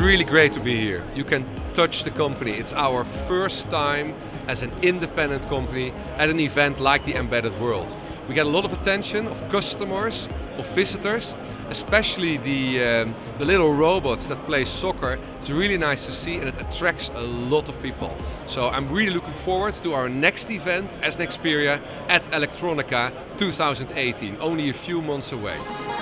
really great to be here. You can touch the company. It's our first time as an independent company at an event like the Embedded World. We get a lot of attention of customers, of visitors, especially the little robots that play soccer. It's really nice to see and it attracts a lot of people. So I'm really looking forward to our next event as Nexperia at Electronica 2018, only a few months away.